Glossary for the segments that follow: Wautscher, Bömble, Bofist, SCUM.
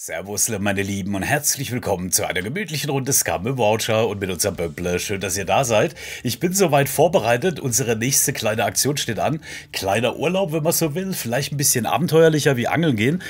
Servus, meine Lieben, und herzlich willkommen zu einer gemütlichen Runde SCUM im Wautscher und mit unserem Bömble. Schön, dass ihr da seid. Ich bin soweit vorbereitet. Unsere nächste kleine Aktion steht an. Kleiner Urlaub, wenn man so will. Vielleicht ein bisschen abenteuerlicher wie Angeln gehen.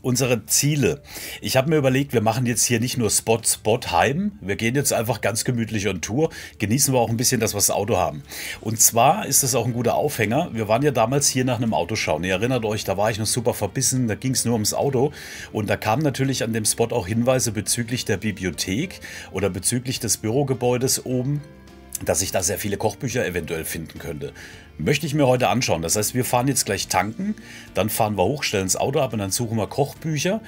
Unsere Ziele. Ich habe mir überlegt, wir machen jetzt hier nicht nur Spot, Spot, Heim. Wir gehen jetzt einfach ganz gemütlich on Tour. Genießen wir auch ein bisschen, dass wir das Auto haben. Und zwar ist das auch ein guter Aufhänger. Wir waren ja damals hier nach einem Auto schauen. Ihr erinnert euch, da war ich noch super verbissen. Da ging es nur ums Auto. Und da kamen natürlich an dem Spot auch Hinweise bezüglich der Bibliothek oder bezüglich des Bürogebäudes oben, dass ich da sehr viele Kochbücher eventuell finden könnte. Möchte ich mir heute anschauen. Das heißt, wir fahren jetzt gleich tanken, dann fahren wir hoch, stellen das Auto ab und dann suchen wir Kochbücher.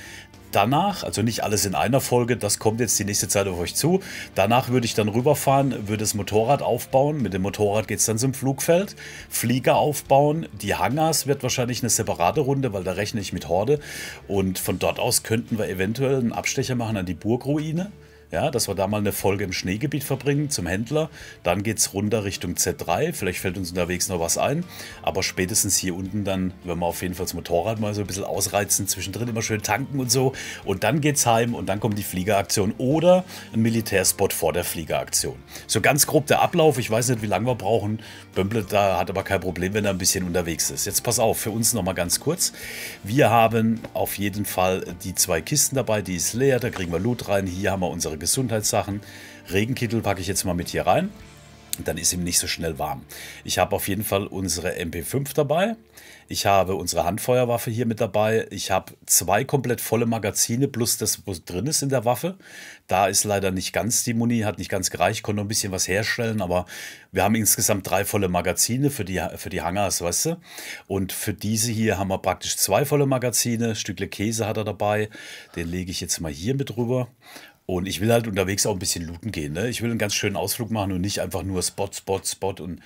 Danach, also nicht alles in einer Folge, das kommt jetzt die nächste Zeit auf euch zu. Danach würde ich dann rüberfahren, würde das Motorrad aufbauen. Mit dem Motorrad geht es dann zum Flugfeld. Flieger aufbauen. Die Hangars wird wahrscheinlich eine separate Runde, weil da rechne ich mit Horde. Und von dort aus könnten wir eventuell einen Abstecher machen an die Burgruine. Ja, dass wir da mal eine Folge im Schneegebiet verbringen zum Händler. Dann geht es runter Richtung Z3. Vielleicht fällt uns unterwegs noch was ein. Aber spätestens hier unten dann, wenn wir auf jeden Fall das Motorrad mal so ein bisschen ausreizen, zwischendrin immer schön tanken und so. Und dann geht's heim und dann kommt die Fliegeraktion oder ein Militärspot vor der Fliegeraktion. So ganz grob der Ablauf. Ich weiß nicht, wie lange wir brauchen. Bömble da hat aber kein Problem, wenn er ein bisschen unterwegs ist. Jetzt pass auf, für uns nochmal ganz kurz. Wir haben auf jeden Fall die zwei Kisten dabei. Die ist leer, da kriegen wir Loot rein. Hier haben wir unsere Gesundheitssachen. Regenkittel packe ich jetzt mal mit hier rein. Dann ist ihm nicht so schnell warm. Ich habe auf jeden Fall unsere MP5 dabei. Ich habe unsere Handfeuerwaffe hier mit dabei. Ich habe zwei komplett volle Magazine plus das, was drin ist in der Waffe. Da ist leider nicht ganz die Muni, hat nicht ganz gereicht. Ich konnte noch ein bisschen was herstellen, aber wir haben insgesamt drei volle Magazine für die Hangars, weißt du. Und für diese hier haben wir praktisch zwei volle Magazine. Stückle Käse hat er dabei. Den lege ich jetzt mal hier mit rüber. Und ich will halt unterwegs auch ein bisschen looten gehen. Ne? Ich will einen ganz schönen Ausflug machen und nicht einfach nur Spot, Spot, Spot und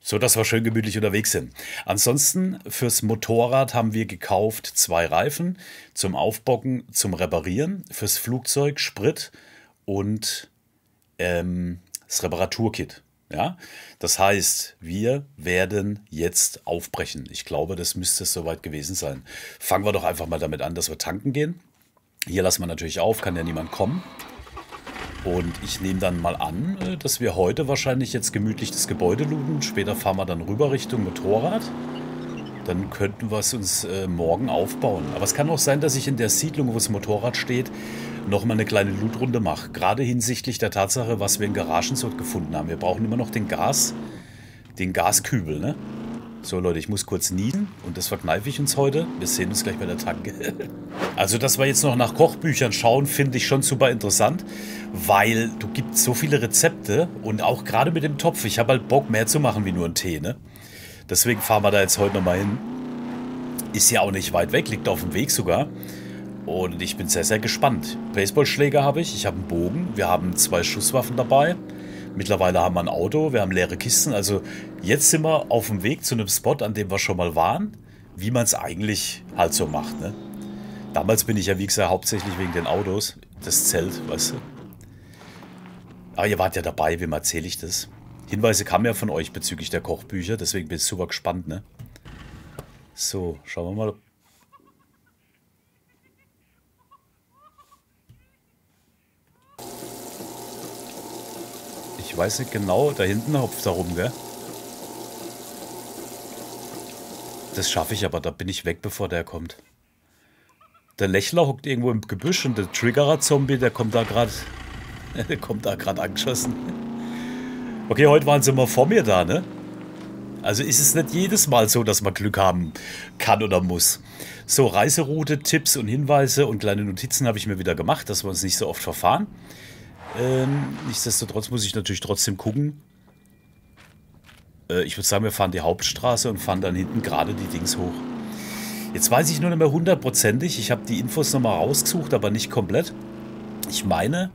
so, dass wir schön gemütlich unterwegs sind. Ansonsten fürs Motorrad haben wir gekauft zwei Reifen zum Aufbocken, zum Reparieren, fürs Flugzeug Sprit und das Reparaturkit. Ja? Das heißt, wir werden jetzt aufbrechen. Ich glaube, das müsste es soweit gewesen sein. Fangen wir doch einfach mal damit an, dass wir tanken gehen. Hier lassen wir natürlich auf, kann ja niemand kommen. Und ich nehme dann mal an, dass wir heute wahrscheinlich jetzt gemütlich das Gebäude looten. Später fahren wir dann rüber Richtung Motorrad. Dann könnten wir es uns morgen aufbauen. Aber es kann auch sein, dass ich in der Siedlung, wo das Motorrad steht, nochmal eine kleine Lootrunde mache. Gerade hinsichtlich der Tatsache, was wir in Garagen so gefunden haben. Wir brauchen immer noch den Gaskübel, ne? So Leute, ich muss kurz niesen und das verkneife ich uns heute. Wir sehen uns gleich bei der Tanke. Also, dass wir jetzt noch nach Kochbüchern schauen, finde ich schon super interessant, weil du gibst so viele Rezepte und auch gerade mit dem Topf. Ich habe halt Bock, mehr zu machen wie nur einen Tee, ne? Deswegen fahren wir da jetzt heute nochmal hin. Ist ja auch nicht weit weg, liegt auf dem Weg sogar. Und ich bin sehr, sehr gespannt. Baseballschläger habe ich habe einen Bogen, wir haben zwei Schusswaffen dabei. Mittlerweile haben wir ein Auto, wir haben leere Kisten. Also jetzt sind wir auf dem Weg zu einem Spot, an dem wir schon mal waren. Wie man es eigentlich halt so macht, ne? Damals bin ich ja, wie gesagt, hauptsächlich wegen den Autos. Das Zelt, weißt du. Aber ihr wart ja dabei, wem erzähle ich das? Hinweise kamen ja von euch bezüglich der Kochbücher. Deswegen bin ich super gespannt, ne? So, schauen wir mal. Ich weiß nicht genau, da hinten hopft er rum, gell? Das schaffe ich aber, da bin ich weg, bevor der kommt. Der Lächler hockt irgendwo im Gebüsch und der Triggerer-Zombie, der kommt da gerade angeschossen. Okay, heute waren sie immer vor mir da, ne? Also ist es nicht jedes Mal so, dass man Glück haben kann oder muss. So, Reiseroute, Tipps und Hinweise und kleine Notizen habe ich mir wieder gemacht, dass wir uns nicht so oft verfahren. Nichtsdestotrotz muss ich natürlich trotzdem gucken. Ich würde sagen, wir fahren die Hauptstraße und fahren dann hinten gerade die Dings hoch. Jetzt weiß ich nur nicht mehr hundertprozentig. Ich habe die Infos nochmal rausgesucht, aber nicht komplett. Ich meine,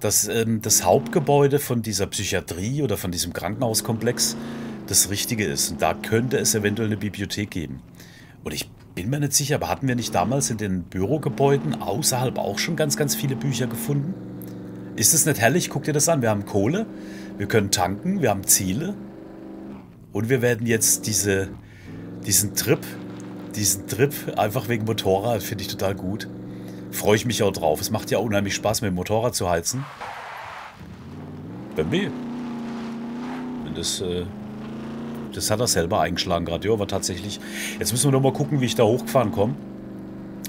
dass das Hauptgebäude von dieser Psychiatrie oder von diesem Krankenhauskomplex das Richtige ist. Und da könnte es eventuell eine Bibliothek geben. Und ich bin mir nicht sicher, aber hatten wir nicht damals in den Bürogebäuden außerhalb auch schon ganz, ganz viele Bücher gefunden? Ist es nicht herrlich? Guck dir das an. Wir haben Kohle, wir können tanken, wir haben Ziele. Und wir werden jetzt diesen Trip einfach wegen Motorrad, finde ich total gut. Freue ich mich auch drauf. Es macht ja unheimlich Spaß, mit dem Motorrad zu heizen. Bömble. Das hat er selber eingeschlagen gerade. Ja, aber tatsächlich. Jetzt müssen wir noch mal gucken, wie ich da hochgefahren komme.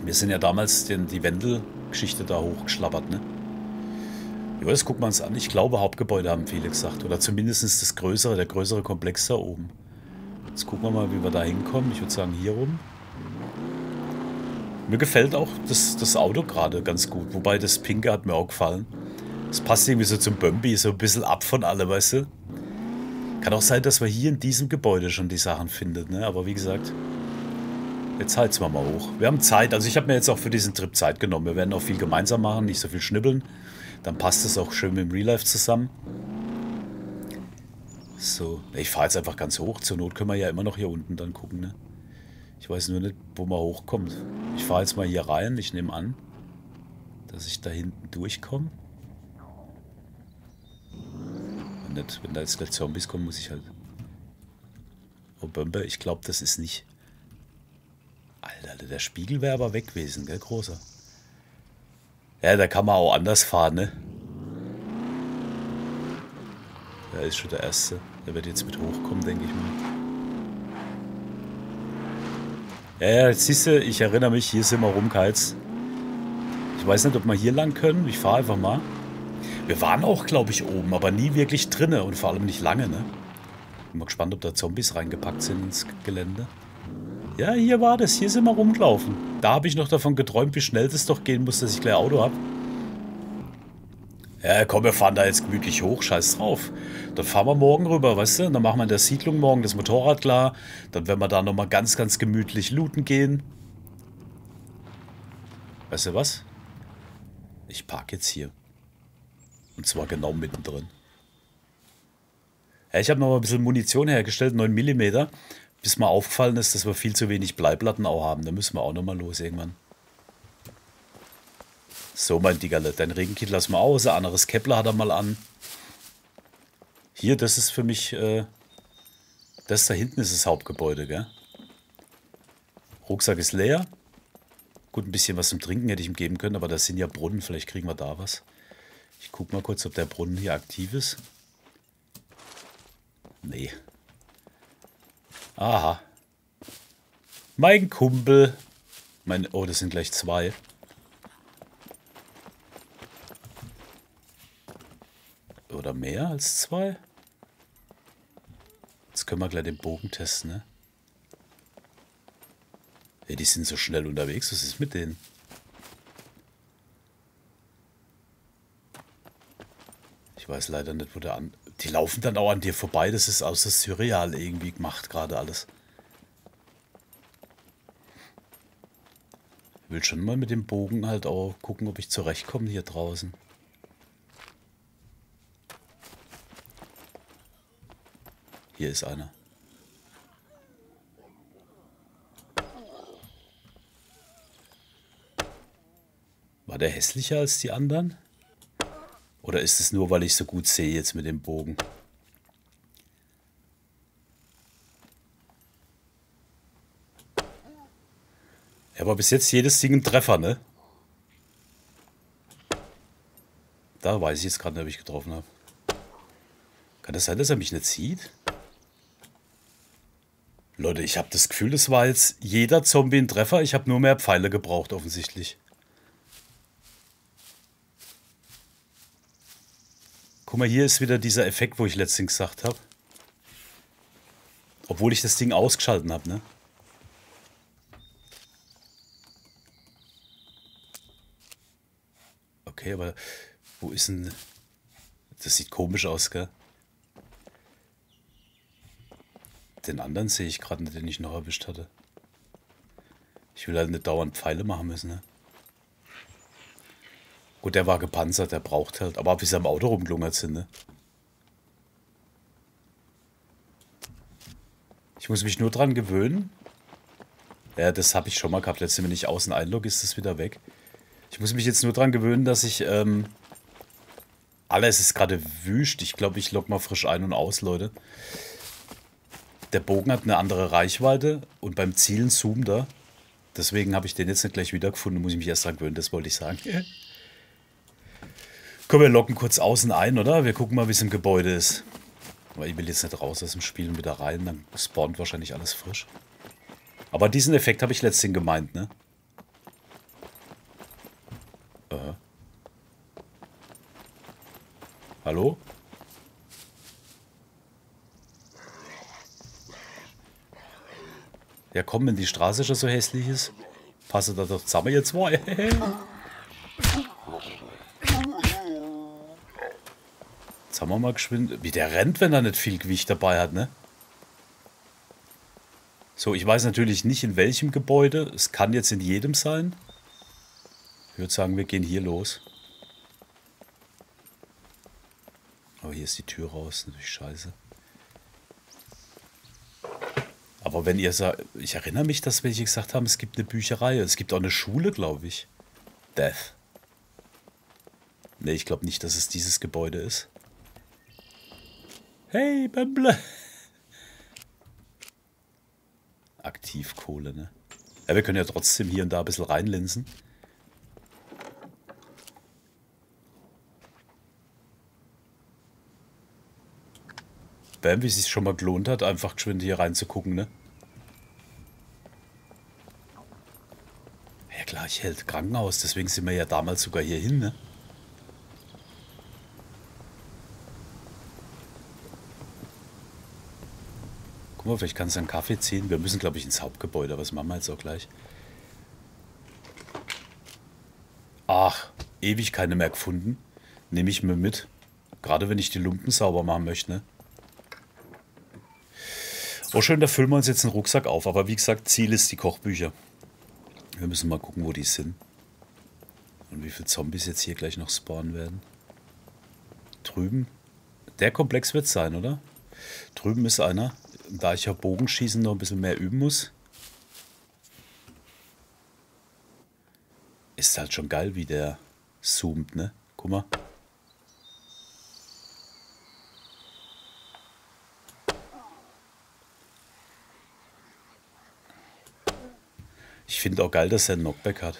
Wir sind ja damals die Wendel-Geschichte da hochgeschlabbert, ne? Ja, das gucken wir uns an. Ich glaube, Hauptgebäude haben viele gesagt. Oder zumindest das größere, der größere Komplex da oben. Jetzt gucken wir mal, wie wir da hinkommen. Ich würde sagen, hier rum. Mir gefällt auch das Auto gerade ganz gut. Wobei, das Pinke hat mir auch gefallen. Das passt irgendwie so zum Bömble, so ein bisschen ab von allem, weißt du? Kann auch sein, dass man hier in diesem Gebäude schon die Sachen findet, ne? Aber wie gesagt, jetzt heizen wir mal hoch. Wir haben Zeit, also ich habe mir jetzt auch für diesen Trip Zeit genommen. Wir werden auch viel gemeinsam machen, nicht so viel schnibbeln. Dann passt es auch schön mit dem Real Life zusammen. So, ich fahre jetzt einfach ganz hoch. Zur Not können wir ja immer noch hier unten dann gucken, ne? Ich weiß nur nicht, wo man hochkommt. Ich fahre jetzt mal hier rein. Ich nehme an, dass ich da hinten durchkomme. Wenn da jetzt gleich Zombies kommen, muss ich halt... Oh, Bömble, ich glaube, das ist nicht... Alter, der Spiegel wäre aber weg gewesen, gell, großer. Ja, da kann man auch anders fahren, ne? Da ist schon der Erste. Der wird jetzt mit hochkommen, denke ich mal. Ja, jetzt siehst du, ich erinnere mich, hier sind wir rumgeheizt. Ich weiß nicht, ob wir hier lang können. Ich fahre einfach mal. Wir waren auch, glaube ich, oben, aber nie wirklich drinne und vor allem nicht lange, ne? Bin mal gespannt, ob da Zombies reingepackt sind ins Gelände. Ja, hier war das. Hier sind wir rumgelaufen. Da habe ich noch davon geträumt, wie schnell das doch gehen muss, dass ich gleich Auto habe. Ja, komm, wir fahren da jetzt gemütlich hoch. Scheiß drauf. Dann fahren wir morgen rüber, weißt du? Dann machen wir in der Siedlung morgen das Motorrad klar. Dann werden wir da nochmal ganz, ganz gemütlich looten gehen. Weißt du was? Ich park jetzt hier. Und zwar genau mittendrin. Ja, ich habe nochmal ein bisschen Munition hergestellt, 9 mm. Bis mal aufgefallen ist, dass wir viel zu wenig Bleiplatten auch haben. Da müssen wir auch nochmal los irgendwann. So, mein Diggerle, dein Regenkittel lass mal aus. Ein anderes Kepler hat er mal an. Hier, das ist für mich... das da hinten ist das Hauptgebäude, gell? Rucksack ist leer. Gut, ein bisschen was zum Trinken hätte ich ihm geben können, aber das sind ja Brunnen. Vielleicht kriegen wir da was. Ich guck mal kurz, ob der Brunnen hier aktiv ist. Nee. Aha. Mein Kumpel. Oh, das sind gleich zwei. Oder mehr als zwei? Jetzt können wir gleich den Bogen testen, ne? Ey, die sind so schnell unterwegs. Was ist mit denen? Ich weiß leider nicht, wo der an... Die laufen dann auch an dir vorbei. Das ist außer surreal irgendwie gemacht gerade alles. Ich will schon mal mit dem Bogen halt auch gucken, ob ich zurechtkomme hier draußen. Hier ist einer. War der hässlicher als die anderen? Oder ist es nur, weil ich so gut sehe jetzt mit dem Bogen? Ja, aber bis jetzt jedes Ding ein Treffer, ne? Da weiß ich jetzt gerade nicht, ob ich getroffen habe. Kann das sein, dass er mich nicht sieht? Leute, ich habe das Gefühl, das war jetzt jeder Zombie ein Treffer. Ich habe nur mehr Pfeile gebraucht, offensichtlich. Guck mal, hier ist wieder dieser Effekt, wo ich letztens gesagt habe. Obwohl ich das Ding ausgeschalten habe, ne? Okay, aber wo ist denn... Das sieht komisch aus, gell? Den anderen sehe ich gerade nicht, den ich noch erwischt hatte. Ich will halt nicht dauernd Pfeile machen müssen, ne? Gut, der war gepanzert, der braucht halt. Aber wie sie am Auto rumgelungert sind, ne? Ich muss mich nur dran gewöhnen. Ja, das habe ich schon mal gehabt. Letztens, wenn ich außen einlogge, ist das wieder weg. Ich muss mich jetzt nur dran gewöhnen, dass ich... alles ist gerade wüst. Ich glaube, ich logge mal frisch ein und aus, Leute. Der Bogen hat eine andere Reichweite. Und beim Zielen zoomt er. Deswegen habe ich den jetzt nicht gleich wiedergefunden, muss ich mich erst dran gewöhnen, das wollte ich sagen. Komm, wir locken kurz außen ein, oder? Wir gucken mal, wie es im Gebäude ist. Aber ich will jetzt nicht raus aus dem Spiel und wieder rein, dann spawnt wahrscheinlich alles frisch. Aber diesen Effekt habe ich letztens gemeint, ne? Hallo? Ja komm, wenn die Straße schon so hässlich ist, passe da doch zusammen jetzt mal. Jetzt haben wir mal geschwind. Wie der rennt, wenn er nicht viel Gewicht dabei hat, ne? So, ich weiß natürlich nicht, in welchem Gebäude. Es kann jetzt in jedem sein. Ich würde sagen, wir gehen hier los. Aber hier ist die Tür raus, natürlich scheiße. Aber wenn ihr sagt, ich erinnere mich, dass welche gesagt haben, es gibt eine Bücherei, es gibt auch eine Schule, glaube ich. Death. Ne, ich glaube nicht, dass es dieses Gebäude ist. Hey, Bömble. Aktivkohle, ne? Ja, wir können ja trotzdem hier und da ein bisschen reinlinsen. Bam, wie es sich schon mal gelohnt hat, einfach geschwind hier reinzugucken, ne? Ja klar, ich hält Krankenhaus, deswegen sind wir ja damals sogar hier hin, ne? Guck mal, vielleicht kannst du einen Kaffee ziehen. Wir müssen, glaube ich, ins Hauptgebäude, aber das machen wir jetzt auch gleich. Ach, ewig keine mehr gefunden. Nehme ich mir mit. Gerade wenn ich die Lumpen sauber machen möchte, ne? Oh schön, da füllen wir uns jetzt einen Rucksack auf. Aber wie gesagt, Ziel ist die Kochbücher. Wir müssen mal gucken, wo die sind. Und wie viele Zombies jetzt hier gleich noch spawnen werden. Drüben. Der Komplex wird es sein, oder? Drüben ist einer. Da ich ja Bogenschießen noch ein bisschen mehr üben muss. Ist halt schon geil, wie der zoomt, ne? Guck mal. Ich finde auch geil, dass er einen Knockback hat.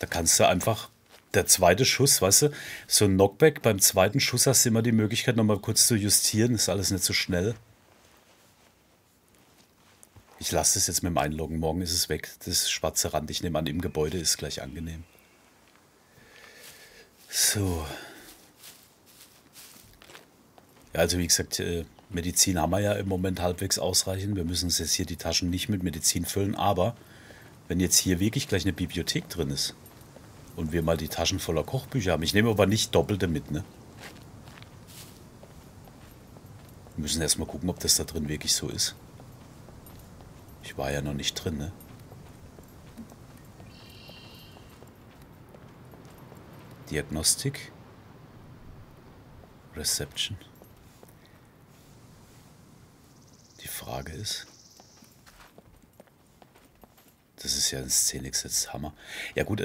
Da kannst du einfach, der zweite Schuss, weißt du, so ein Knockback, beim zweiten Schuss hast du immer die Möglichkeit, nochmal kurz zu justieren, ist alles nicht so schnell. Ich lasse das jetzt mit dem Einloggen, morgen ist es weg, das schwarze Rand, ich nehme an, im Gebäude ist gleich angenehm. So. Ja, also wie gesagt, Medizin haben wir ja im Moment halbwegs ausreichend. Wir müssen uns jetzt hier die Taschen nicht mit Medizin füllen. Aber wenn jetzt hier wirklich gleich eine Bibliothek drin ist und wir mal die Taschen voller Kochbücher haben. Ich nehme aber nicht doppelte mit, ne? Wir müssen erstmal gucken, ob das da drin wirklich so ist. Ich war ja noch nicht drin, ne? Diagnostik. Reception. Die Frage ist, das ist ja in Szene gesetzt, Hammer. Ja gut,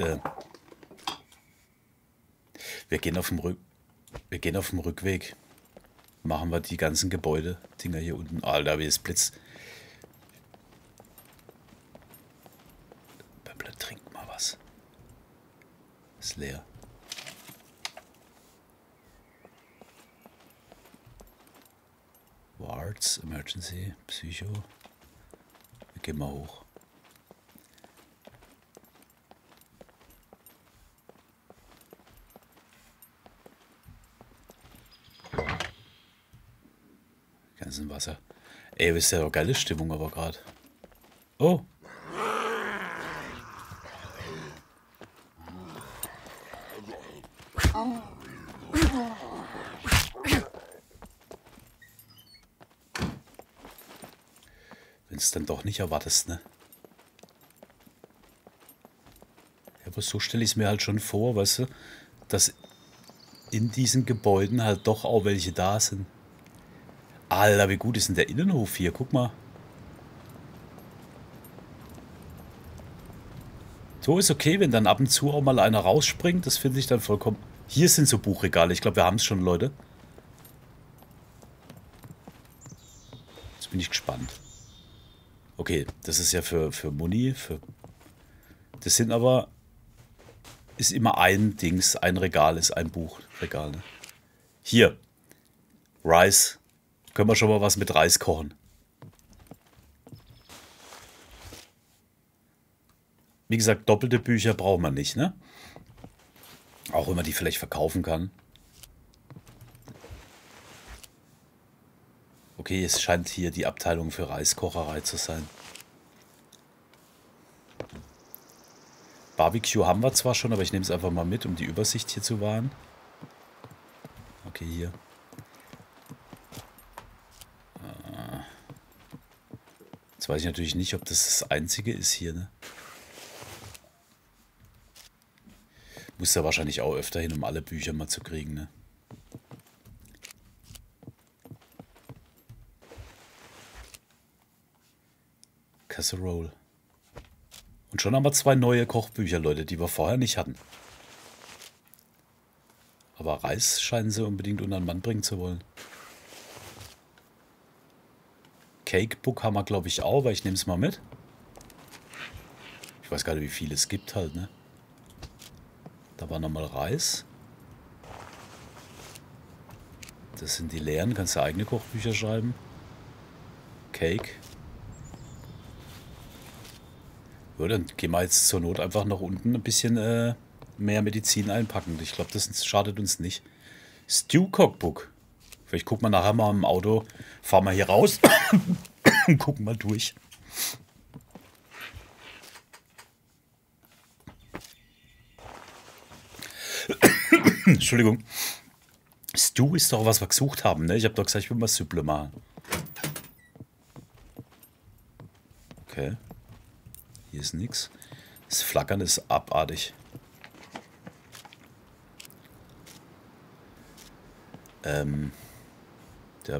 wir gehen auf dem Rückweg, machen wir die ganzen Gebäude-Dinger hier unten. Alter, wie es blitzt. Bömble, trink mal was. Ist leer. Wards, Emergency, Psycho. Wir gehen mal hoch. Ganz im Wasser. Ey, wisst ihr, doch geile Stimmung aber gerade. Oh! Dann doch nicht erwartest, ne? Ja, aber so stelle ich es mir halt schon vor, weißt du, dass in diesen Gebäuden halt doch auch welche da sind. Alter, wie gut ist denn der Innenhof hier? Guck mal. So ist okay, wenn dann ab und zu auch mal einer rausspringt, das finde ich dann vollkommen... Hier sind so Buchregale, ich glaube, wir haben es schon, Leute. Jetzt bin ich gespannt. Das ist ja für Muni. Das sind aber... Ist immer ein Dings, ein Regal ist ein Buchregal. Ne? Hier. Reis. Können wir schon mal was mit Reis kochen. Wie gesagt, doppelte Bücher braucht man nicht, ne? Auch wenn man die vielleicht verkaufen kann. Okay, es scheint hier die Abteilung für Reiskocherei zu sein. Barbecue haben wir zwar schon, aber ich nehme es einfach mal mit, um die Übersicht hier zu wahren. Okay, hier. Jetzt weiß ich natürlich nicht, ob das das Einzige ist hier, ne? Muss da wahrscheinlich auch öfter hin, um alle Bücher mal zu kriegen, ne? Casserole. Und schon haben wir 2 neue Kochbücher, Leute, die wir vorher nicht hatten. Aber Reis scheinen sie unbedingt unter den Mann bringen zu wollen. Cakebook haben wir, glaube ich, auch, aber ich nehme es mal mit. Ich weiß gar nicht, wie viele es gibt halt, ne? Da war nochmal Reis. Das sind die leeren, kannst du eigene Kochbücher schreiben. Cake. Ja, dann gehen wir jetzt zur Not einfach nach unten ein bisschen mehr Medizin einpacken. Ich glaube, das schadet uns nicht. Stew Cookbook. Vielleicht gucken wir nachher mal im Auto. Fahren wir hier raus und gucken mal durch. Entschuldigung. Stew ist doch, was wir gesucht haben, ne? Ich habe doch gesagt, ich will mal Süpple machen. Okay. Hier ist nichts. Das Flackern ist abartig. Der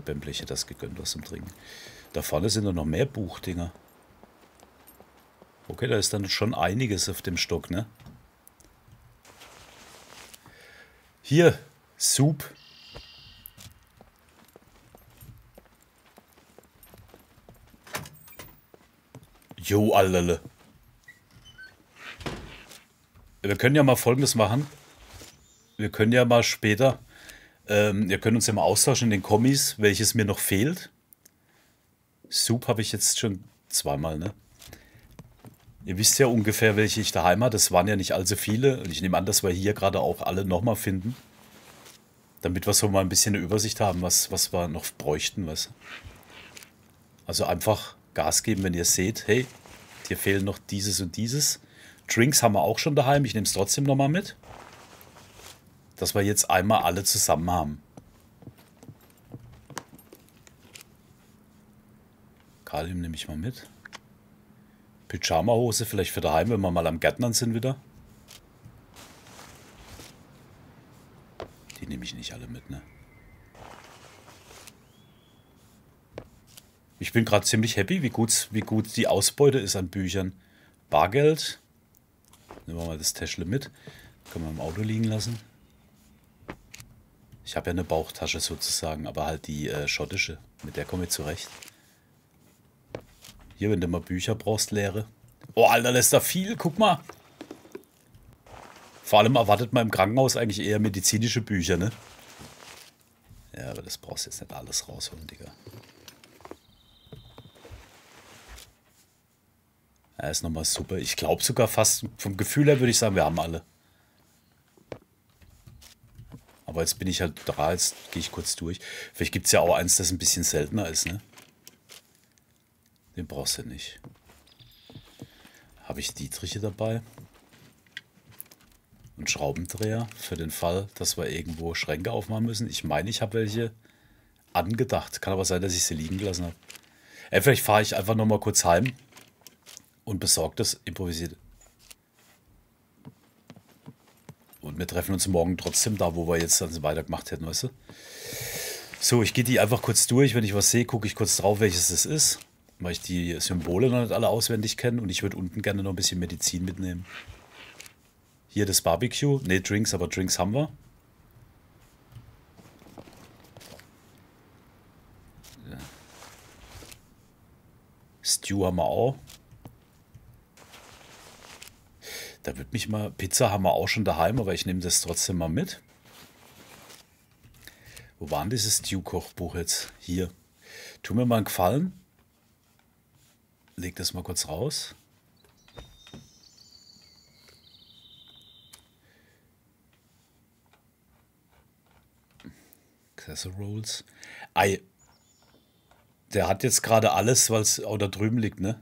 Bömble hätte das gegönnt, was zum Trinken. Da vorne sind doch noch mehr Buchdinger. Okay, da ist dann schon einiges auf dem Stock, ne? Hier, Soup. Jo, allele. Wir können ja mal Folgendes machen. Wir können ja mal später, wir können uns ja mal austauschen in den Kommis, welches mir noch fehlt. Soup habe ich jetzt schon zweimal, ne? Ihr wisst ja ungefähr, welche ich daheim hatte. Das waren ja nicht allzu viele. Und ich nehme an, dass wir hier gerade auch alle nochmal finden. Damit wir so mal ein bisschen eine Übersicht haben, was wir noch bräuchten. Was. Also einfach Gas geben, wenn ihr seht, hey, dir fehlen noch dieses und dieses. Drinks haben wir auch schon daheim. Ich nehme es trotzdem nochmal mit. Dass wir jetzt einmal alle zusammen haben. Kalium nehme ich mal mit. Pyjama-Hose vielleicht für daheim, wenn wir mal am Gärtnern sind wieder. Die nehme ich nicht alle mit, ne? Ich bin gerade ziemlich happy, wie gut die Ausbeute ist an Büchern. Bargeld. Nehmen wir mal das Täschle mit. Können wir im Auto liegen lassen. Ich habe ja eine Bauchtasche sozusagen, aber halt die schottische. Mit der komme ich zurecht. Hier, wenn du mal Bücher brauchst, leere. Oh, Alter, das ist da viel. Guck mal. Vor allem erwartet man im Krankenhaus eigentlich eher medizinische Bücher, ne? Ja, aber das brauchst du jetzt nicht alles rausholen, Digga. Ja, ist nochmal super. Ich glaube sogar fast, vom Gefühl her würde ich sagen, wir haben alle. Aber jetzt bin ich halt da, jetzt gehe ich kurz durch. Vielleicht gibt es ja auch eins, das ein bisschen seltener ist, ne? Den brauchst du nicht. Habe ich Dietriche dabei. Und Schraubendreher für den Fall, dass wir irgendwo Schränke aufmachen müssen. Ich meine, ich habe welche angedacht. Kann aber sein, dass ich sie liegen gelassen habe. Vielleicht fahre ich einfach nochmal kurz heim und besorge das improvisiert. Und wir treffen uns morgen trotzdem da, wo wir jetzt dann weitergemacht hätten, weißt du? So, ich gehe die einfach kurz durch. Wenn ich was sehe, gucke ich kurz drauf, welches es ist. Weil ich die Symbole noch nicht alle auswendig kenne. Und ich würde unten gerne noch ein bisschen Medizin mitnehmen. Hier das Barbecue. Ne, Drinks, aber Drinks haben wir. Ja. Stew haben wir auch. Da wird mich mal, Pizza haben wir auch schon daheim, aber ich nehme das trotzdem mal mit. Wo war denn dieses Stew-Kochbuch jetzt? Hier. Tu mir mal einen Gefallen. Leg das mal kurz raus. Rolls. Ei. Der hat jetzt gerade alles, weil es auch da drüben liegt, ne?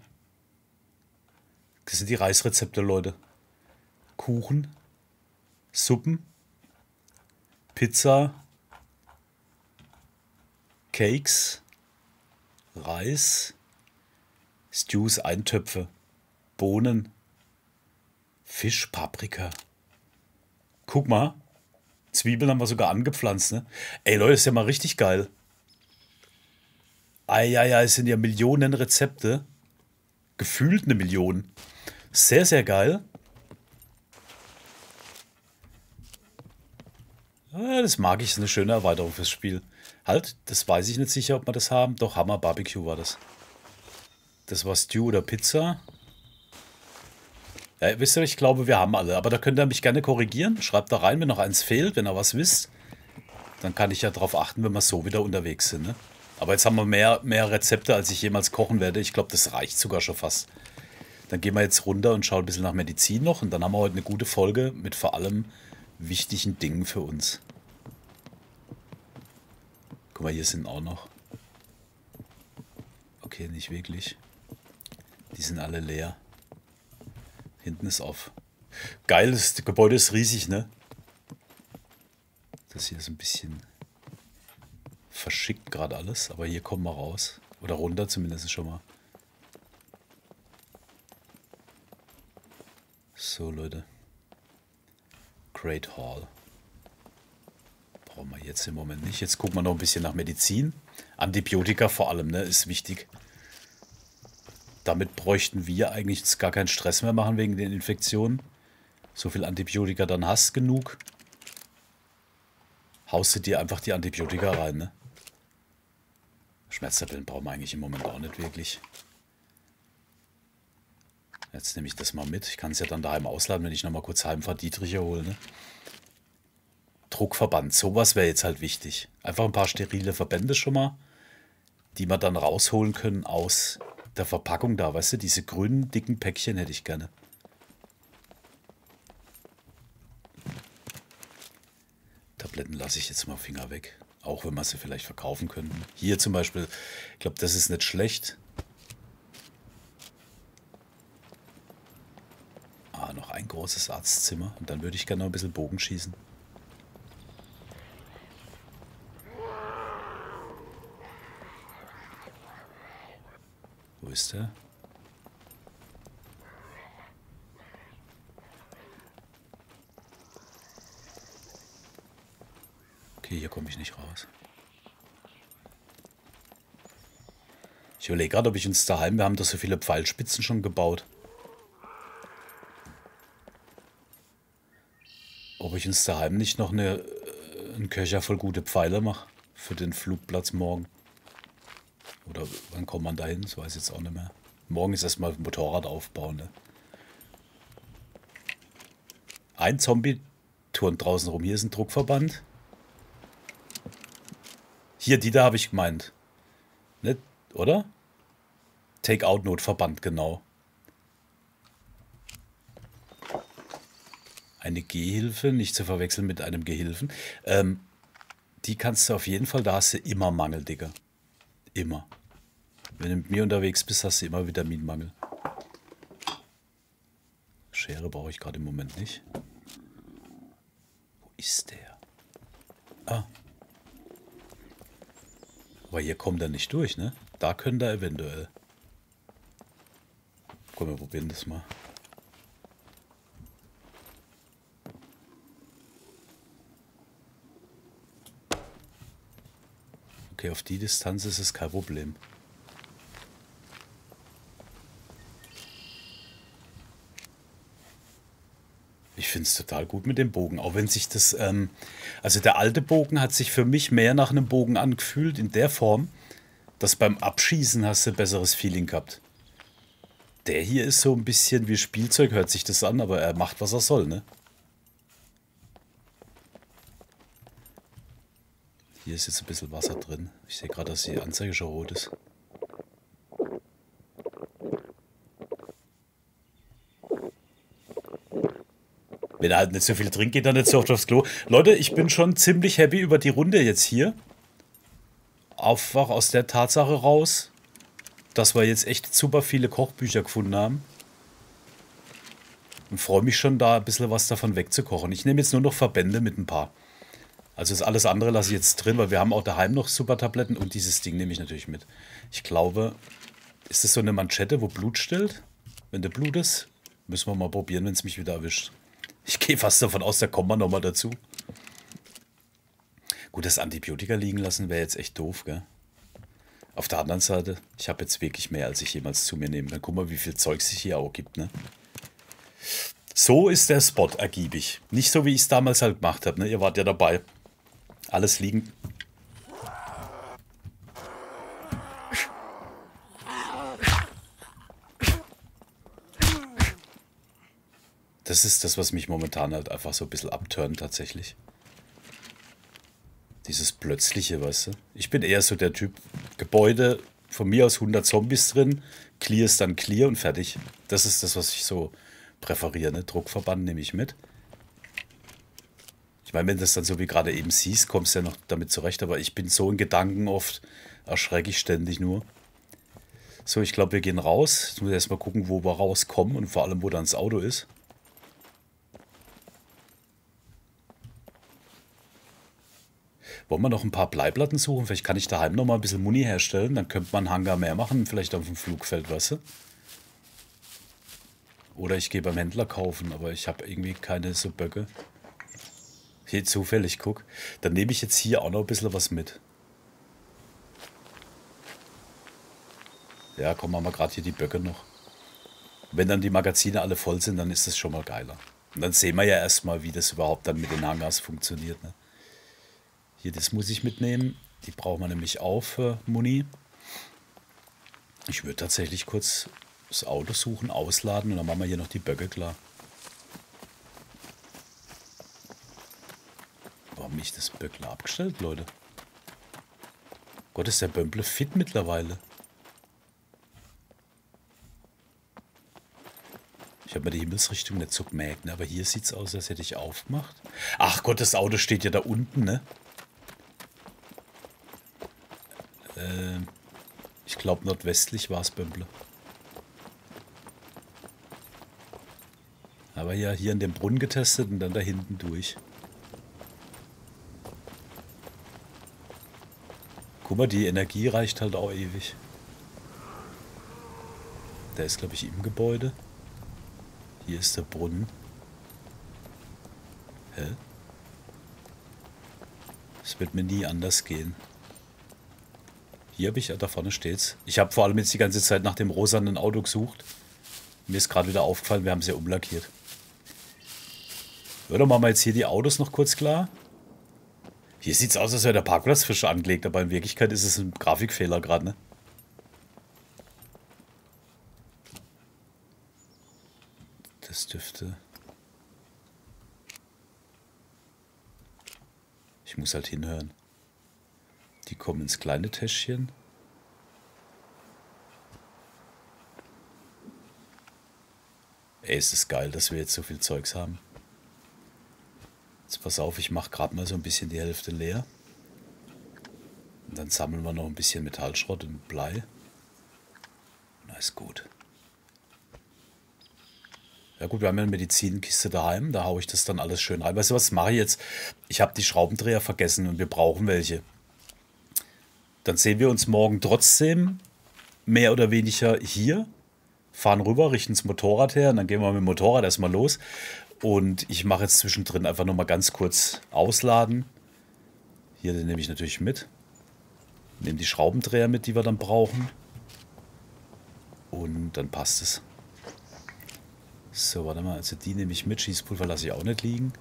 Das sind die Reisrezepte, Leute. Kuchen, Suppen, Pizza, Cakes, Reis, Stews, Eintöpfe, Bohnen, Fisch, Paprika. Guck mal. Zwiebeln haben wir sogar angepflanzt, ne? Ey, Leute, ist ja mal richtig geil. Eieiei, es sind ja Millionen Rezepte. Gefühlt 1 Million. Sehr, sehr geil. Ja, das mag ich, ist eine schöne Erweiterung fürs Spiel. Halt, das weiß ich nicht sicher, ob wir das haben. Doch, Hammer Barbecue war das. Das war Stew oder Pizza. Ja, wisst ihr, ich glaube, wir haben alle. Aber da könnt ihr mich gerne korrigieren. Schreibt da rein, wenn noch eins fehlt, wenn ihr was wisst. Dann kann ich ja darauf achten, wenn wir so wieder unterwegs sind. Ne? Aber jetzt haben wir mehr Rezepte, als ich jemals kochen werde. Ich glaube, das reicht sogar schon fast. Dann gehen wir jetzt runter und schauen ein bisschen nach Medizin noch. Und dann haben wir heute eine gute Folge mit vor allem wichtigen Dingen für uns. Guck mal, hier sind auch noch. Okay, nicht wirklich. Die sind alle leer. Hinten ist auf. Geil, das Gebäude ist riesig, ne? Das hier ist ein bisschen verschickt gerade alles, aber hier kommen wir raus. Oder runter zumindest schon mal. So, Leute. Great Hall. Brauchen wir jetzt im Moment nicht. Jetzt gucken wir noch ein bisschen nach Medizin. Antibiotika vor allem, ne? Ist wichtig. Damit bräuchten wir eigentlich jetzt gar keinen Stress mehr machen wegen den Infektionen. So viel Antibiotika dann hast genug. Haust du dir einfach die Antibiotika rein, ne? Schmerztabellen brauchen wir eigentlich im Moment auch nicht wirklich. Jetzt nehme ich das mal mit. Ich kann es ja dann daheim ausladen, wenn ich nochmal kurz heimfahre, Dietriche hole, ne? Druckverband, sowas wäre jetzt halt wichtig. Einfach ein paar sterile Verbände schon mal, die wir dann rausholen können aus der Verpackung da, weißt du, diese grünen, dicken Päckchen hätte ich gerne. Tabletten lasse ich jetzt mal Finger weg, auch wenn wir sie vielleicht verkaufen könnten. Hier zum Beispiel, ich glaube, das ist nicht schlecht. Ah, noch ein großes Arztzimmer und dann würde ich gerne noch ein bisschen Bogen schießen. Wo ist der? Okay, hier komme ich nicht raus. Ich überlege gerade, ob ich uns daheim, wir haben doch so viele Pfeilspitzen schon gebaut. Ob ich uns daheim nicht noch einen Köcher voll gute Pfeile mache für den Flugplatz morgen. Oder wann kommt man da hin? Das weiß ich jetzt auch nicht mehr. Morgen ist erstmal ein Motorrad aufbauen. Ne? Ein Zombie turnt draußen rum. Hier ist ein Druckverband. Hier, die da habe ich gemeint. Ne? Oder? Take-out-Notverband, genau. Eine Gehhilfe, nicht zu verwechseln mit einem Gehilfen. Die kannst du auf jeden Fall, da hast du immer Mangel, Digga. Immer. Wenn du mit mir unterwegs bist, hast du immer Vitaminmangel. Schere brauche ich gerade im Moment nicht. Wo ist der? Ah. Aber hier kommt er nicht durch, ne? Da können da eventuell. Komm, wir probieren das mal. Auf die Distanz ist es kein Problem. Ich finde es total gut mit dem Bogen, auch wenn sich das, also der alte Bogen hat sich für mich mehr nach einem Bogen angefühlt in der Form, dass beim Abschießen hast du ein besseres Feeling gehabt. Der hier ist so ein bisschen wie Spielzeug, hört sich das an, aber er macht, was er soll, ne? Hier ist jetzt ein bisschen Wasser drin. Ich sehe gerade, dass die Anzeige schon rot ist. Wenn er halt nicht so viel trinkt, geht er nicht so oft aufs Klo. Leute, ich bin schon ziemlich happy über die Runde jetzt hier. Einfach aus der Tatsache raus, dass wir jetzt echt super viele Kochbücher gefunden haben. Und freue mich schon, da ein bisschen was davon wegzukochen. Ich nehme jetzt nur noch Verbände mit ein paar. Also das alles andere lasse ich jetzt drin, weil wir haben auch daheim noch super Tabletten und dieses Ding nehme ich natürlich mit. Ich glaube, ist das so eine Manschette, wo Blut stillt? Wenn der Blut ist, müssen wir mal probieren, wenn es mich wieder erwischt. Ich gehe fast davon aus, da kommen wir nochmal dazu. Gut, das Antibiotika liegen lassen wäre jetzt echt doof, gell? Auf der anderen Seite, ich habe jetzt wirklich mehr, als ich jemals zu mir nehme. Dann guck mal, wie viel Zeug sich hier auch gibt, ne? So ist der Spot ergiebig. Nicht so, wie ich es damals halt gemacht habe, ne? Ihr wart ja dabei. Alles liegen. Das ist das, was mich momentan halt einfach so ein bisschen abturnt tatsächlich. Dieses Plötzliche, weißt du? Ich bin eher so der Typ, Gebäude, von mir aus 100 Zombies drin, clear ist dann clear und fertig. Das ist das, was ich so präferiere, ne? Druckverband nehme ich mit. Ich meine, wenn das dann so wie gerade eben siehst, kommst du ja noch damit zurecht. Aber ich bin so in Gedanken oft, erschrecke ich ständig nur. So, ich glaube, wir gehen raus. Ich muss erstmal gucken, wo wir rauskommen und vor allem, wo dann das Auto ist. Wollen wir noch ein paar Bleiplatten suchen? Vielleicht kann ich daheim noch mal ein bisschen Muni herstellen. Dann könnte man einen Hangar mehr machen, vielleicht auf dem Flugfeld, weißt du? Oder ich gehe beim Händler kaufen, aber ich habe irgendwie keine so Böcke. Hier zufällig, guck. Dann nehme ich jetzt hier auch noch ein bisschen was mit. Ja, komm, machen wir gerade hier die Böcke noch. Wenn dann die Magazine alle voll sind, dann ist das schon mal geiler. Und dann sehen wir ja erstmal, wie das überhaupt dann mit den Hangars funktioniert. Ne? Hier, das muss ich mitnehmen. Die brauchen wir nämlich auch für Muni. Ich würde tatsächlich kurz das Auto suchen, ausladen und dann machen wir hier noch die Böcke klar. Warum nicht das Böckler abgestellt, Leute? Gott, ist der Bömble fit mittlerweile. Ich habe mir die Himmelsrichtung nicht so gemerkt, ne? Aber hier sieht es aus, als hätte ich aufgemacht. Ach Gott, das Auto steht ja da unten, ne? Ich glaube, nordwestlich war es Bömble. Aber ja, hier in dem Brunnen getestet und dann da hinten durch. Guck mal, die Energie reicht halt auch ewig. Der ist, glaube ich, im Gebäude. Hier ist der Brunnen. Hä? Es wird mir nie anders gehen. Hier habe ich, da vorne steht's. Ich habe vor allem jetzt die ganze Zeit nach dem rosanen Auto gesucht. Mir ist gerade wieder aufgefallen, wir haben es ja umlackiert. Oder machen wir jetzt hier die Autos noch kurz klar? Hier sieht es aus, als wäre der Parkplatz frisch angelegt, aber in Wirklichkeit ist es ein Grafikfehler gerade, ne? Das dürfte... Ich muss halt hinhören. Die kommen ins kleine Täschchen. Ey, ist es geil, dass wir jetzt so viel Zeugs haben. Jetzt pass auf, ich mache gerade mal so ein bisschen die Hälfte leer. Und dann sammeln wir noch ein bisschen Metallschrott und Blei. Na, ist gut. Ja gut, wir haben ja eine Medizinkiste daheim. Da haue ich das dann alles schön rein. Weißt du, was mache ich jetzt? Ich habe die Schraubendreher vergessen und wir brauchen welche. Dann sehen wir uns morgen trotzdem mehr oder weniger hier. Fahren rüber, richten das Motorrad her und dann gehen wir mit dem Motorrad erstmal los. Und ich mache jetzt zwischendrin einfach nochmal ganz kurz ausladen. Hier, den nehme ich natürlich mit. Nehme die Schraubendreher mit, die wir dann brauchen. Und dann passt es. So, warte mal, also die nehme ich mit. Schießpulver lasse ich auch nicht liegen.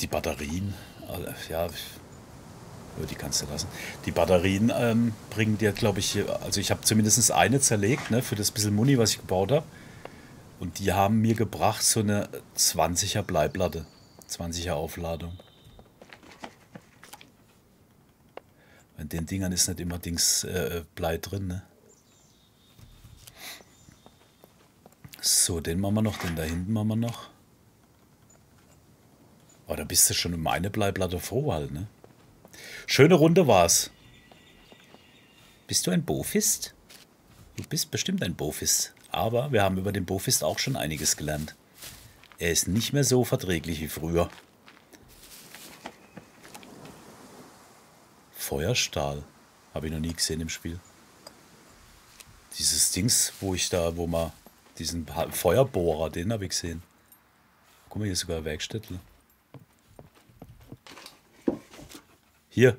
Die Batterien, ja, Die kannst du lassen. Die Batterien bringen dir, glaube ich, also ich habe zumindest eine zerlegt, ne, für das bisschen Muni, was ich gebaut habe. Und die haben mir gebracht so eine 20er Bleiplatte, 20er Aufladung. In den Dingern ist nicht immer Blei drin, ne? So, den machen wir noch, den da hinten machen wir noch. Oh, da bist du schon um eine Bleiplatte froh halt, ne? Schöne Runde war's. Bist du ein Bofist? Du bist bestimmt ein Bofist. Aber wir haben über den Bofist auch schon einiges gelernt. Er ist nicht mehr so verträglich wie früher. Feuerstahl. Habe ich noch nie gesehen im Spiel. Dieses Dings, wo man diesen Feuerbohrer, den habe ich gesehen. Guck mal, hier ist sogar Werkstättle. Hier.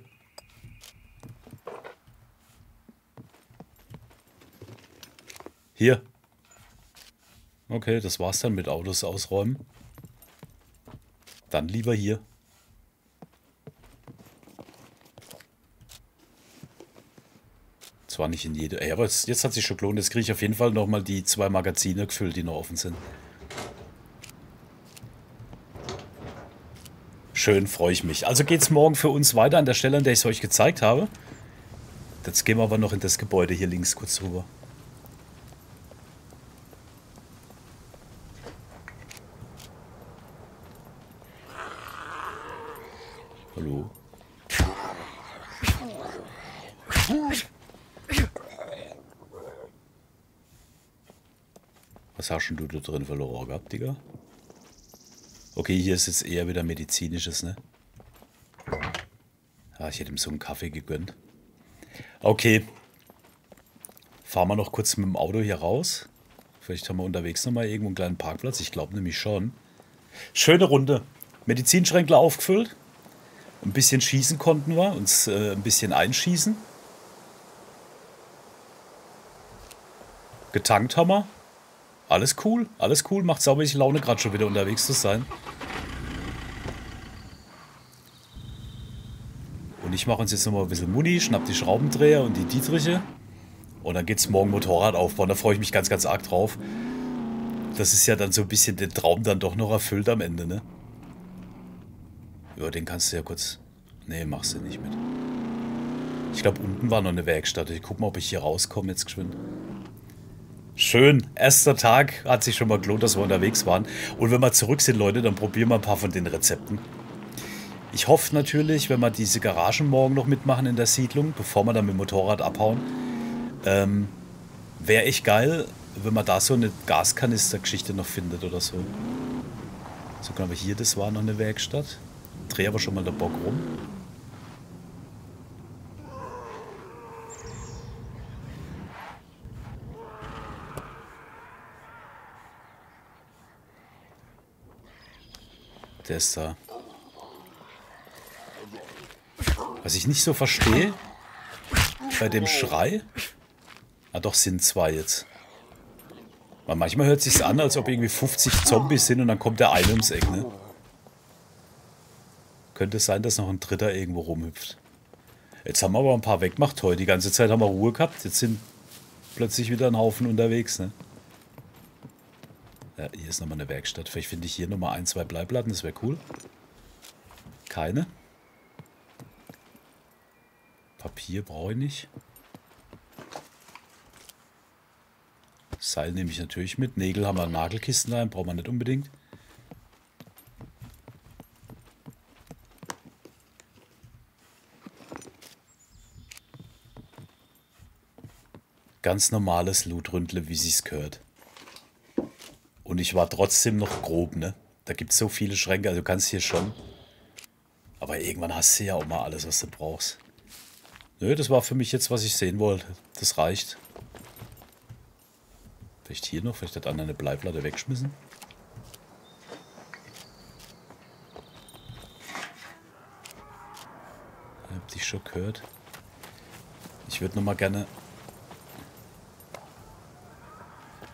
Hier. Okay, das war's dann mit Autos ausräumen. Dann lieber hier. Zwar nicht in jede. Ey, aber jetzt hat sich schon gelohnt. Jetzt kriege ich auf jeden Fall nochmal die 2 Magazine gefüllt, die noch offen sind. Schön, freue ich mich. Also geht's morgen für uns weiter an der Stelle, an der ich es euch gezeigt habe. Jetzt gehen wir aber noch in das Gebäude hier links kurz rüber. Hallo. Was hast denn du da drin verloren gehabt, Digga? Okay, hier ist jetzt eher wieder medizinisches, ne? Ah, ich hätte ihm so einen Kaffee gegönnt. Okay. Fahren wir noch kurz mit dem Auto hier raus. Vielleicht haben wir unterwegs nochmal irgendwo einen kleinen Parkplatz. Ich glaube nämlich schon. Schöne Runde. Medizinschränkler aufgefüllt. Ein bisschen schießen konnten wir. Uns ein bisschen einschießen. Getankt haben wir. Alles cool, macht sauberlich Laune, gerade schon wieder unterwegs zu sein. Und ich mache uns jetzt nochmal ein bisschen Muni, schnapp die Schraubendreher und die Dietriche. Und dann geht's morgen Motorrad aufbauen, da freue ich mich ganz, ganz arg drauf. Das ist ja dann so ein bisschen den Traum dann doch noch erfüllt am Ende, ne? Ja, den kannst du ja kurz... Nee, machst du nicht mit. Ich glaube, unten war noch eine Werkstatt. Ich guck mal, ob ich hier rauskomme jetzt geschwind. Schön, erster Tag, hat sich schon mal gelohnt, dass wir unterwegs waren. Und wenn wir zurück sind, Leute, dann probieren wir ein paar von den Rezepten. Ich hoffe natürlich, wenn wir diese Garagen morgen noch mitmachen in der Siedlung, bevor wir dann mit dem Motorrad abhauen, wäre echt geil, wenn man da so eine Gaskanister-Geschichte noch findet oder so. So, glaube ich, hier, das war noch eine Werkstatt. Dreh aber schon mal den Bock rum. Der ist da. Was ich nicht so verstehe, bei dem Schrei. Ah doch, sind 2 jetzt. Weil manchmal hört es sich an, als ob irgendwie 50 Zombies sind und dann kommt der eine ums Eck, ne? Könnte es sein, dass noch ein dritter irgendwo rumhüpft. Jetzt haben wir aber ein paar weggemacht heute. Die ganze Zeit haben wir Ruhe gehabt. Jetzt sind plötzlich wieder ein Haufen unterwegs, ne? Ja, hier ist nochmal eine Werkstatt. Vielleicht finde ich hier nochmal 1, 2 Bleiplatten. Das wäre cool. Keine. Papier brauche ich nicht. Seil nehme ich natürlich mit. Nägel haben wir, Nagelkisten rein. Braucht man nicht unbedingt. Ganz normales Lootründle, wie sie es gehört. Und ich war trotzdem noch grob, ne? Da gibt es so viele Schränke, also du kannst hier schon. Aber irgendwann hast du ja auch mal alles, was du brauchst. Nö, das war für mich jetzt, was ich sehen wollte. Das reicht. Vielleicht hier noch, vielleicht hat einer eine Bleiplatte weggeschmissen. Hab dich schon gehört. Ich würde nochmal gerne...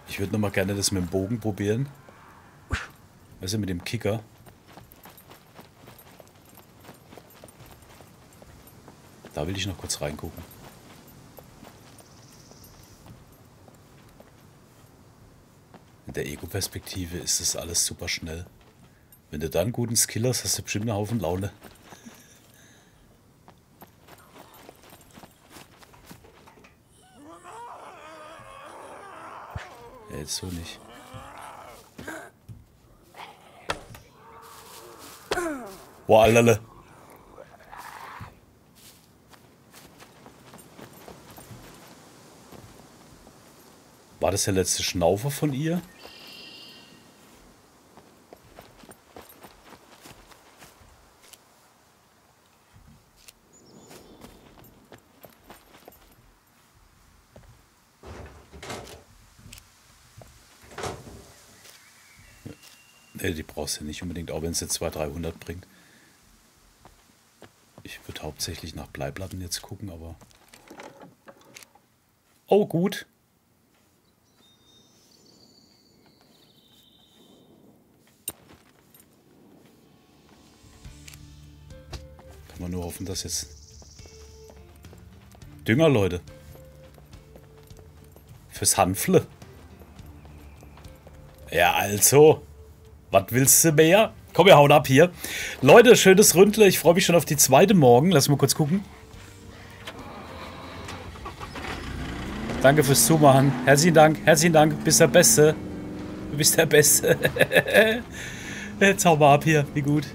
Ich würde nochmal gerne das mit dem Bogen probieren. Also mit dem Kicker. Da will ich noch kurz reingucken. In der Ego-Perspektive ist das alles super schnell. Wenn du dann guten Skill hast, hast du bestimmt einen Haufen Laune. Ja, jetzt so nicht. Boah, Alter. War das der letzte Schnaufer von ihr? Nee, die brauchst du nicht unbedingt, auch wenn es jetzt 200-300 bringt. Ich würde hauptsächlich nach Bleiplatten jetzt gucken, aber... Oh, gut. Kann man nur hoffen, dass jetzt... Dünger, Leute. Fürs Hanfle. Ja, also... Was willst du mehr? Komm, wir hauen ab hier. Leute, schönes Ründle. Ich freue mich schon auf die zweite morgen. Lass mal kurz gucken. Danke fürs Zumachen. Herzlichen Dank. Herzlichen Dank. Du bist der Beste. Du bist der Beste. Jetzt hauen wir ab hier. Wie gut.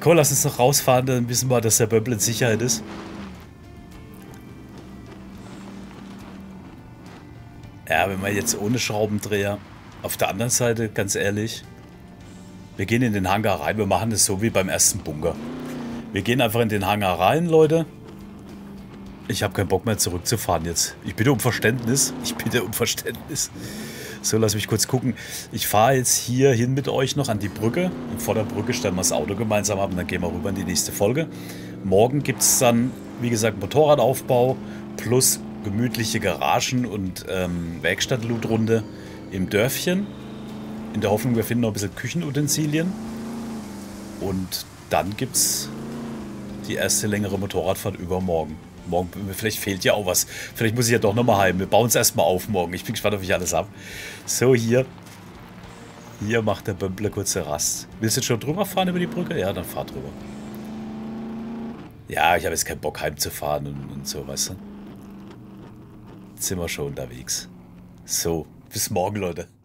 Komm, lass uns noch rausfahren. Dann wissen wir, dass der Bömble in Sicherheit ist. Ja, wenn man jetzt ohne Schraubendreher... Auf der anderen Seite, ganz ehrlich, wir gehen in den Hangar rein. Wir machen das so wie beim ersten Bunker. Wir gehen einfach in den Hangar rein, Leute. Ich habe keinen Bock mehr zurückzufahren jetzt. Ich bitte um Verständnis. Ich bitte um Verständnis. So, lass mich kurz gucken. Ich fahre jetzt hier hin mit euch noch an die Brücke. Und vor der Brücke stellen wir das Auto gemeinsam ab. Und dann gehen wir rüber in die nächste Folge. Morgen gibt es dann, wie gesagt, Motorradaufbau plus gemütliche Garagen- und Werkstatt-Loot-Runde im Dörfchen, in der Hoffnung, wir finden noch ein bisschen Küchenutensilien, und dann gibt es die erste längere Motorradfahrt übermorgen. Morgen, vielleicht fehlt ja auch was, vielleicht muss ich ja doch nochmal heim, wir bauen es erstmal auf morgen, ich bin gespannt, ob ich alles habe. So, hier macht der Bömble kurze Rast. Willst du jetzt schon drüber fahren über die Brücke? Ja, dann fahr drüber. Ja, ich habe jetzt keinen Bock heimzufahren und so, weißt du. Jetzt sind wir schon unterwegs. So. Bis morgen, Leute.